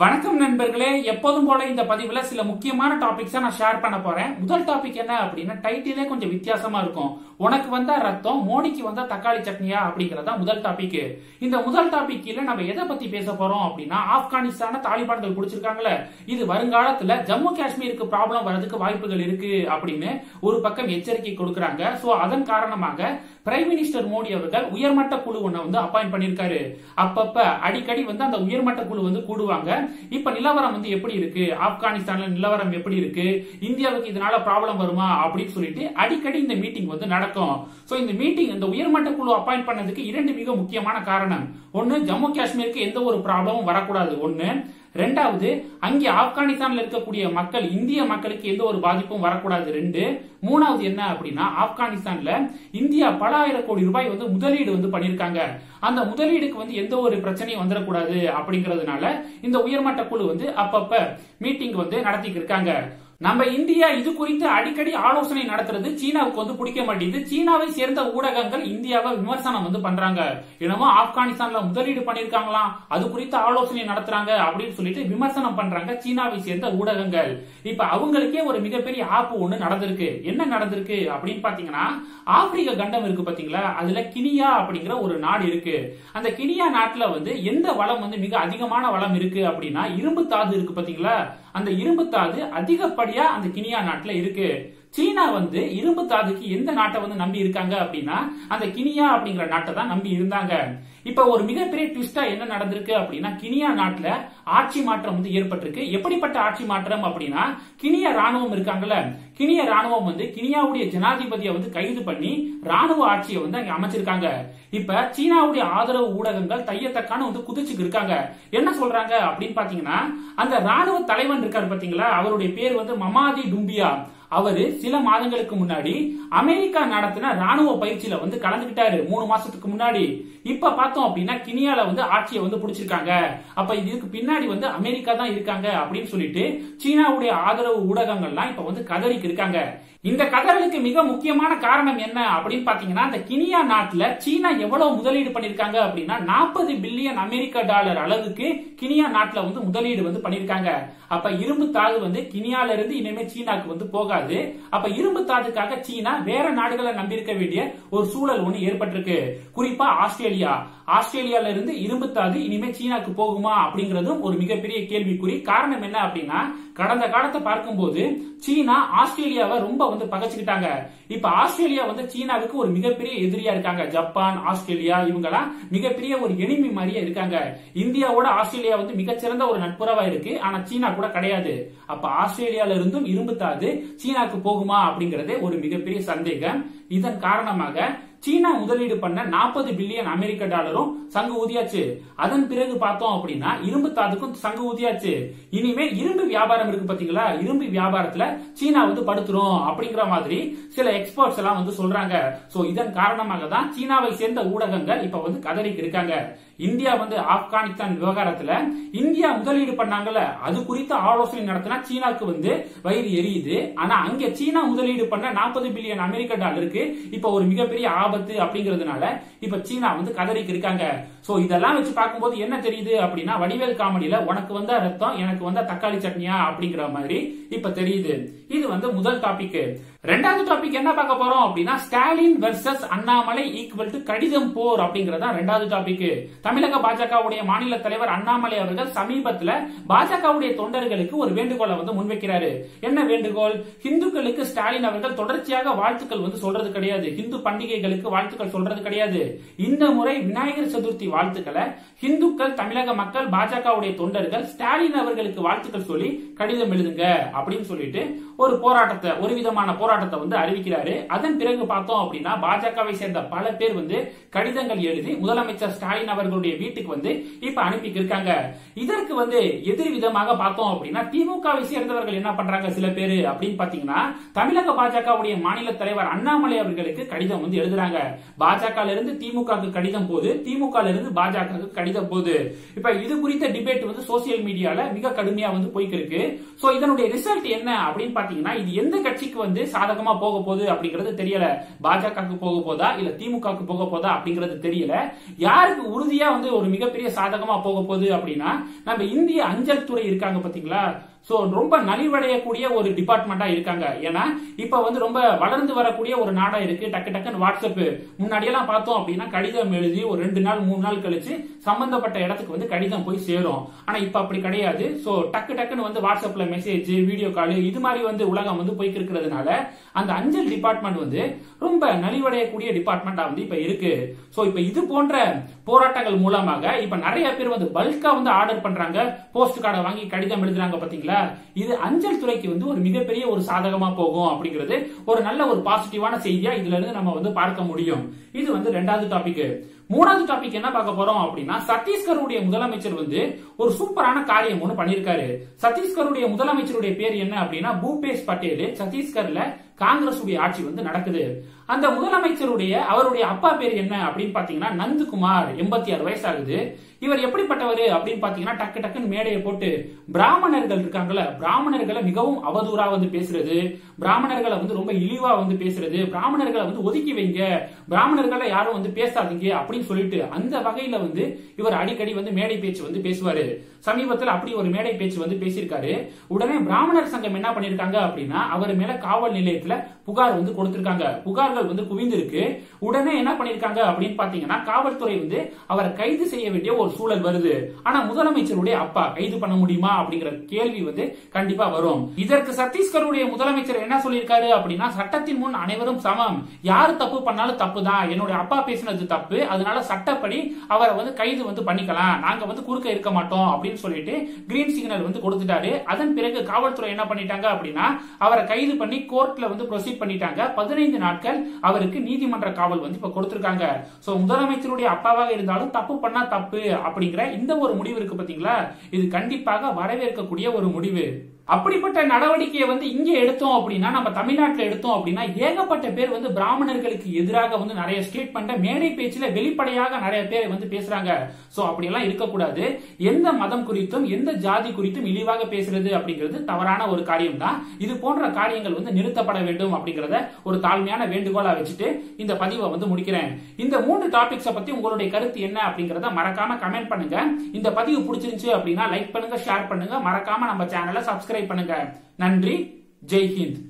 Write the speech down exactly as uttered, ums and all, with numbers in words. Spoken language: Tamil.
வணக்கம் நண்பர்களே, எப்போதும் போல இந்த பதிவுல சில முக்கியமான டாபிக்ஸை நான் ஷேர் பண்ண போறேன். முதல் டாபிக் என்ன அப்படின்னா, டைட்டிலே கொஞ்சம் வித்தியாசமா இருக்கும். உனக்கு வந்தா ரத்தம், மோடிக்கு வந்தா தக்காளி சட்னியா அப்படிங்கறதா முதல் டாபிக். இந்த முதல் டாபிக் கீழ நம்ம எதை பத்தி பேச போறோம் அப்படின்னா, ஆப்கானிஸ்தான தாலிபான்கள் குடிச்சிருக்காங்களே, இது வருங்காலத்துல ஜம்மு காஷ்மீருக்கு ப்ராப்ளம் வர்றதுக்கு வாய்ப்புகள் இருக்கு அப்படின்னு ஒரு பக்கம் எச்சரிக்கை கொடுக்கறாங்க. சோ அதன் காரணமாக பிரைம் மினிஸ்டர் மோடி அவர்கள் உயர்மட்ட குழு ஒன்றை வந்து அப்பாயிண்ட் பண்ணிருக்காரு. அப்பப்ப அடிக்கடி வந்து அந்த உயர்மட்ட குழு வந்து கூடுவாங்க. இப்ப நிலவரம் வந்து எப்படி இருக்கு, ஆப்கானிஸ்தான்ல நிலவரம் எப்படி இருக்கு, இந்தியாவுக்கு இதனால ப்ராப்ளம் வருமா அப்படின்னு சொல்லிட்டு அடிக்கடி இந்த மீட்டிங் வந்து நடக்கும். சோ இந்த மீட்டிங், இந்த உயர்மட்ட குழு அப்பாயிண்ட் பண்ணதுக்கு இரண்டு மிக முக்கியமான காரணம். ஒன்னு, ஜம்மு காஷ்மீருக்கு எந்த ஒரு ப்ராப்ளமும் வரக்கூடாது ஒன்னு. ரெண்டாவது, அங்கே ஆப்கானிஸ்தான்ல இருக்கக்கூடிய மக்கள், இந்திய மக்களுக்கு எந்த ஒரு பாதிப்பும் வரக்கூடாது ரெண்டு. மூணாவது என்ன அப்படின்னா, ஆப்கானிஸ்தான்ல இந்தியா பல ஆயிரம் கோடி ரூபாய் வந்து முதலீடு வந்து பண்ணிருக்காங்க. அந்த முதலீடுக்கு வந்து எந்த ஒரு பிரச்சனையும் வந்துடக்கூடாது அப்படிங்கறதுனால இந்த உயர்மட்ட குழு வந்து அப்பப்ப மீட்டிங் வந்து நடத்திட்டு இருக்காங்க. நம்ம இந்தியா இது குறித்து அடிக்கடி ஆலோசனை நடத்துறது சீனாவுக்கு வந்து பிடிக்க மாட்டேங்குது. சீனாவை சேர்ந்த ஊடகங்கள் இந்தியாவை விமர்சனம் வந்து பண்றாங்க. என்னமோ ஆப்கானிஸ்தான்ல முதலீடு பண்ணிருக்காங்களாம், அது குறித்து ஆலோசனை நடத்துறாங்க அப்படின்னு சொல்லிட்டு விமர்சனம் பண்றாங்க சீனாவை சேர்ந்த ஊடகங்கள். இப்ப அவங்களுக்கே ஒரு மிகப்பெரிய ஆப்பு ஒண்ணு நடந்திருக்கு. என்ன நடந்திருக்கு அப்படின்னு பாத்தீங்கன்னா, ஆப்பிரிக்க கண்டம் இருக்கு பாத்தீங்களா, அதுல கினியா அப்படிங்கிற ஒரு நாடு இருக்கு. அந்த கினியா நாட்டுல வந்து எந்த வளம் வந்து மிக அதிகமான வளம் இருக்கு அப்படின்னா, இரும்பு தாது இருக்கு பாத்தீங்களா, அந்த இரும்பு தாது அதிகப்படியா அந்த கினியா நாட்டுல இருக்கு. சீனா வந்து இரும்பு தாதுக்கு எந்த நாட்டை வந்து நம்பி இருக்காங்க அப்படின்னா, அந்த கினியா அப்படிங்கிற நாட்டை தான் நம்பி இருந்தாங்க. இப்ப ஒரு மிகப்பெரிய ட்விஸ்டா என்ன நடந்திருக்கு அப்படின்னா, கினியா நாட்டுல ஆட்சி மாற்றம் வந்து ஏற்பட்டிருக்கு. எப்படிப்பட்ட ஆட்சி மாற்றம் அப்படின்னா, கினியா ராணுவம் இருக்காங்கல்ல, கினிய ராணுவம் வந்து கினியாவுடைய ஜனாதிபதியை வந்து கைது பண்ணி ராணுவ ஆட்சியை வந்து அங்க அமைச்சிருக்காங்க. இப்ப சீனாவுடைய ஆதரவு ஊடகங்கள் தையத்தக்கான வந்து குதிச்சுக்கு இருக்காங்க. என்ன சொல்றாங்க அப்படின்னு பாத்தீங்கன்னா, அந்த ராணுவ தலைவன் இருக்காரு பாத்தீங்களா, அவருடைய பேர் வந்து மமாதி டும்பியா. அவரு சில மாதங்களுக்கு முன்னாடி அமெரிக்கா நடத்தின ராணுவ பயிற்சியில வந்து கலந்துகிட்டாரு, மூணு மாசத்துக்கு முன்னாடி. இப்ப பார்த்தோம் அப்படின்னா கினியால வந்து ஆட்சியை வந்து பிடிச்சிருக்காங்க. அப்ப இதுக்கு பின்னாடி வந்து அமெரிக்கா தான் இருக்காங்க அப்படின்னு சொல்லிட்டு சீனாவுடைய ஆதரவு ஊடகங்கள்லாம் இப்ப வந்து கதறிக்கு இருக்காங்க. இந்த கதறலுக்கு மிக முக்கியமான காரணம் என்ன அப்படின்னு பாத்தீங்கன்னா, அந்த கினியா நாட்டுல சீனா எவ்வளவு முதலீடு பண்ணிருக்காங்க அப்படின்னா, நாற்பது பில்லியன் அமெரிக்க டாலர் அளவுக்கு கினியா நாட்டுல வந்து முதலீடு வந்து பண்ணிருக்காங்க. அப்ப இரும்பு தாது வந்து கினியால இருந்து இனிமே சீனாக்கு வந்து போகாது. அப்ப இரும்பு தாதுக்காக சீனா வேற நாடுகளை நம்பியிருக்க வேண்டிய ஒரு சூழல் ஒண்ணு ஏற்பட்டிருக்கு. குறிப்பா ஆஸ்திரேலியா, ஆஸ்திரேலியால இருந்து இரும்பு தாது இனிமே சீனாக்கு போகுமா அப்படிங்கறதும் ஒரு மிகப்பெரிய கேள்விக்குறி. காரணம் என்ன அப்படின்னா, கடந்த காலத்தை பார்க்கும்போது சீனா ஆஸ்திரேலியாவை ரொம்ப வந்து பகைச்சுக்கிட்டாங்க. இப்ப ஆஸ்திரேலியா வந்து சீனாவுக்கு ஒரு மிகப்பெரிய எதிரியா இருக்காங்க. ஜப்பான், ஆஸ்திரேலியா இவங்கெல்லாம் மிகப்பெரிய ஒரு எனிமி மாதிரியா இருக்காங்க. இந்தியாவோட ஆஸ்திரேலியா வந்து மிகச்சிறந்த ஒரு நட்புறவா இருக்கு, ஆனா சீனா கூட கிடையாது. அப்ப ஆஸ்திரேலியால இருந்தும் இரும்பு தாது சீனாக்கு போகுமா அப்படிங்கறதே ஒரு மிகப்பெரிய சந்தேகம். இதன் காரணமாக சீனா முதலீடு பண்ண நாற்பது பில்லியன் அமெரிக்க டாலரும் சங்கு ஊதியாச்சு. அதன் பிறகு பார்த்தோம் அப்படின்னா இரும்பு தாதுக்கும் சங்கு ஊதியாச்சு. இனிமே இரும்பு வியாபாரம் இருக்கு பாத்தீங்களா, இரும்பு வியாபாரத்துல சீனா வந்து படுத்துரும் அப்படிங்கிற மாதிரி சில எக்ஸ்பர்ட்ஸ் எல்லாம் வந்து சொல்றாங்க. சோ இதன் காரணமாக தான் சீனாவை சேர்ந்த ஊடகங்கள் இப்ப வந்து கதறிக்கு இருக்காங்க. இந்தியா வந்து ஆப்கானிஸ்தான் விவகாரத்துல இந்தியா முதலீடு பண்ணாங்கல்ல, அது குறித்து ஆலோசனை நடத்தினா சீனாக்கு வந்து வயிறு எரியுது. ஆனா அங்க சீனா முதலீடு பண்ண நாற்பது பில்லியன் அமெரிக்க டாலருக்கு இப்ப ஒரு மிகப்பெரிய ஆபத்து அப்படிங்கறதுனால இப்ப சீனா வந்து கதறிக்கு இருக்காங்க. சோ இதெல்லாம் வச்சு பார்க்கும்போது என்ன தெரியுது அப்படின்னா, வடிவேல் காமெடியில உனக்கு வந்தா ரத்தம், எனக்கு வந்தா தக்காளி சட்னியா அப்படிங்கிற மாதிரி இப்ப தெரியுது. இது வந்து முதல் டாபிக். ரெண்டாவது டாபிக் என்ன பார்க்க போறோம் அப்படின்னா, Stalin versus Annamalai equal to கடிதம் போர் அப்படிங்கறதா ரெண்டாவது டாபிக். தமிழக பாஜகவுடைய மாநில தலைவர் அண்ணாமலை அவர்கள் சமீபத்துல பாஜகவுடைய தொண்டர்களுக்கு ஒரு வேண்டுகோளை வந்து முன்வைக்கிறாரு. என்ன வேண்டுகோள்? இந்துக்களுக்கு ஸ்டாலின் அவர்கள் தொடர்ச்சியாக வாழ்த்துக்கள் வந்து சொல்றது கிடையாது, இந்து பண்டிகைகளுக்கு வாழ்த்துக்கள் சொல்றது கிடையாது. இந்த முறை விநாயகர் சதுர்த்தி வாழ்த்துக்களை இந்துக்கள், தமிழக மக்கள், பாஜகவுடைய தொண்டர்கள் ஸ்டாலின் அவர்களுக்கு வாழ்த்துக்கள் சொல்லி கடிதம் எழுதுங்க அப்படின்னு சொல்லிட்டு ஒரு போராட்டத்தை, ஒரு விதமான போராட்டத்தை வந்து அறிவிக்கிறாரு. அதன் பிறகு பார்த்தோம் அப்படின்னா பாஜகவை சேர்ந்த பல பேர் வந்து கடிதங்கள் எழுதி முதலமைச்சர் ஸ்டாலின் அவர்களுடைய வீட்டுக்கு வந்து இப்ப அனுப்பி இருக்காங்க. இதற்கு வந்து எதிர் விதமாக பார்த்தோம் அப்படின்னா திமுகவை சேர்ந்தவர்கள் என்ன பண்றாங்க சில பேரு அப்படின்னு பாத்தீங்கன்னா, தமிழக பாஜகவுடைய மாநில தலைவர் அண்ணாமலை அவர்களுக்கு கடிதம் வந்து எழுதுறாங்க. பாஜக இருந்து திமுகவுக்கு கடிதம் போது, திமுக இருந்து பாஜகவுக்கு கடிதம் போது. இப்ப இது குறித்த டிபேட் வந்து சோசியல் மீடியால மிக கடுமையா வந்து போய்க்கு இருக்கு. சோ இதனுடைய ரிசல்ட் என்ன அப்படின்னு பாத்தீங்கன்னா, இது எந்த கட்சிக்கு வந்து சாதகமா போக போகுது அப்படிங்கிறது தெரியல. பாஜகவுக்கு போக போதா இல்ல திமுகவுக்கு போக போதா அப்படிங்கிறது தெரியல. யாருக்கு உறுதியா வந்து ஒரு மிகப்பெரிய சாதகமா போக போகுது அப்படின்னா நம்ம இந்திய அஞ்சல் துறை இருக்காங்க பாத்தீங்களா. சோ ரொம்ப நலிவடையக்கூடிய ஒரு டிபார்ட்மெண்டா இருக்காங்க. ஏன்னா இப்ப வந்து ரொம்ப வளர்ந்து வரக்கூடிய ஒரு நாடா இருக்கு. டக்கு டக்குன்னு வாட்ஸ்அப் முன்னாடியெல்லாம் பார்த்தோம் அப்படின்னா கடிதம் எழுதி ஒரு ரெண்டு நாள் மூணு நாள் கழிச்சு சம்பந்தப்பட்ட இடத்துக்கு வந்து கடிதம் போய் சேரும். ஆனா இப்ப அப்படி கிடையாது. சோ டக்கு டக்குன்னு வந்து வாட்ஸ்அப்ல மெசேஜ், வீடியோ கால், இது மாதிரி வந்து உலகம் வந்து போய்க்கு இருக்கிறதுனால அந்த அஞ்சல் டிபார்ட்மெண்ட் வந்து ரொம்ப நலிவடையக்கூடிய டிபார்ட்மெண்டா வந்து இப்ப இருக்கு. சோ இப்ப இது போன்ற போராட்டங்கள் மூலமாக இப்ப நிறைய பேர் வந்து பல்கா வந்து ஆர்டர் பண்றாங்க, போஸ்ட் கார்டை வாங்கி கடிதம் எழுதுறாங்க பாத்தீங்களா. இது அஞ்சல் துறைக்கு வந்து ஒரு மிகப்பெரிய ஒரு சாதகமா போகும் அப்படிங்கிறது ஒரு நல்ல ஒரு பாசிட்டிவான செய்தியா இதுல இருந்து நம்ம வந்து பார்க்க முடியும். இது வந்து இரண்டாவது டாபிக். மூணாவது டாபிக் என்ன பார்க்க போறோம் அப்படின்னா சத்தீஸ்கருடைய முதலமைச்சர் வந்து ஒரு சூப்பரான காரியம் ஒன்று பண்ணிருக்காரு. சத்தீஸ்கருடைய முதலமைச்சருடைய பேர் என்ன அப்படின்னா பூபேஷ் பட்டேல். சத்தீஸ்கர்ல காங்கிரஸ் உடைய ஆட்சி வந்து நடக்குது. அந்த முதலமைச்சருடைய அவருடைய அப்பா பேர் என்ன அப்படின்னு பாத்தீங்கன்னா நந்தகுமார். எண்பத்தி ஆறு வயசு ஆகுது. இவர் எப்படிப்பட்டவர் அப்படின்னு பாத்தீங்கன்னா டக்கு டக்குன்னு மேடையை போட்டு பிராமணர்கள் இருக்காங்கல்ல, பிராமணர்களை மிகவும் அவதூறா வந்து பேசுறது, பிராமணர்களை வந்து ரொம்ப இழிவா வந்து பேசுறது, பிராமணர்களை வந்து ஒதுக்கி வைங்க, பிராமணர்களை யாரும் வந்து பேசாதீங்க அப்படின்னு சொல்லிட்டு அந்த வகையில வந்து இவர் அடிக்கடி வந்து மேடை பேச்சு வந்து பேசுவாரு. சமீபத்தில் அப்படி ஒரு மேடை பேச்சு வந்து பேசியிருக்காரு. உடனே பிராமணர் சங்கம் என்ன பண்ணிருக்காங்க அப்படின்னா அவர் மேல காவல் நிலைய புகார் வந்து கொடுத்திருக்காங்க. புகார்கள் வந்து குவிந்திருக்கு. உடனே என்ன பண்ணிருக்காங்க அப்படின்னு பாத்தீங்கன்னா காவல்துறை வந்து அவரை கைது செய்ய வேண்டிய ஒரு சூழல் வருது. ஆனா முதலமைச்சருடைய அப்பா கைது பண்ண முடியுமா அப்படிங்கிற கேள்வி வந்து கண்டிப்பா வரும். இதற்கு சத்தீஸ்கருடைய முதலமைச்சர் என்ன சொல்லியிருக்காரு அப்படின்னா சட்டத்தின் முன் அனைவரும் சமம், யார் தப்பு பண்ணாலும் தப்பு தான், என்னுடைய அப்பா பேசினது தப்பு, அதனால சட்டப்படி அவரை வந்து கைது வந்து பண்ணிக்கலாம், நாங்க வந்து குறுக்க இருக்க மாட்டோம் அப்படின்னு சொல்லிட்டு கிரீன் சிக்னல் வந்து கொடுத்துட்டாரு. அதன் பிறகு காவல்துறை என்ன பண்ணிட்டாங்க அப்படின்னா அவரை கைது பண்ணி கோர்ட்ல வந்து ப்ரொசீட் பண்ணிட்டாங்க. பதினைந்து நாட்கள் அவருக்கு நீதிமன்ற காவல் வந்து இப்ப கொடுத்திருக்காங்க. சோ முதலமைச்சருடைய அப்பாவாக இருந்தாலும் தப்பு பண்ணா தப்பு அப்படிங்கிற இந்த ஒரு முடிவு இருக்கு பாத்தீங்களா. இது கண்டிப்பாக வரவேற்கக்கூடிய ஒரு முடிவு. அப்படிப்பட்ட நடவடிக்கையை வந்து இங்க எடுத்தோம் அப்படின்னா நம்ம தமிழ்நாட்டில் எடுத்தோம் அப்படின்னா ஏகப்பட்ட பேர் வந்து பிராமணர்களுக்கு எதிராக வந்து நிறைய ஸ்டேட்மெண்ட்டை மேடை பேச்சுல வெளிப்படையாக நிறைய பேர் வந்து பேசுறாங்க. சோ அப்படியெல்லாம் இருக்கக்கூடாது. எந்த மதம் குறித்தும் எந்த ஜாதி குறித்தும் இழிவாக பேசுறது அப்படிங்கிறது தவறான ஒரு காரியம் தான். இது போன்ற காரியங்கள் வந்து நிறுத்தப்பட வேண்டும் அப்படிங்கறத ஒரு தாழ்மையான வேண்டுகோளா வச்சுட்டு இந்த பதிவை வந்து முடிக்கிறேன். இந்த மூன்று டாபிக்ஸை பத்தி உங்களுடைய கருத்து என்ன அப்படிங்கறத மறக்காம கமெண்ட் பண்ணுங்க. இந்த பதிவு பிடிச்சிருந்துச்சு அப்படின்னா லைக் பண்ணுங்க, ஷேர் பண்ணுங்க, மறக்காம நம்ம சேனலை சப்ஸ்கிரைப் பண்ணுங்க. நன்றி. ஜெய் ஹிந்த்.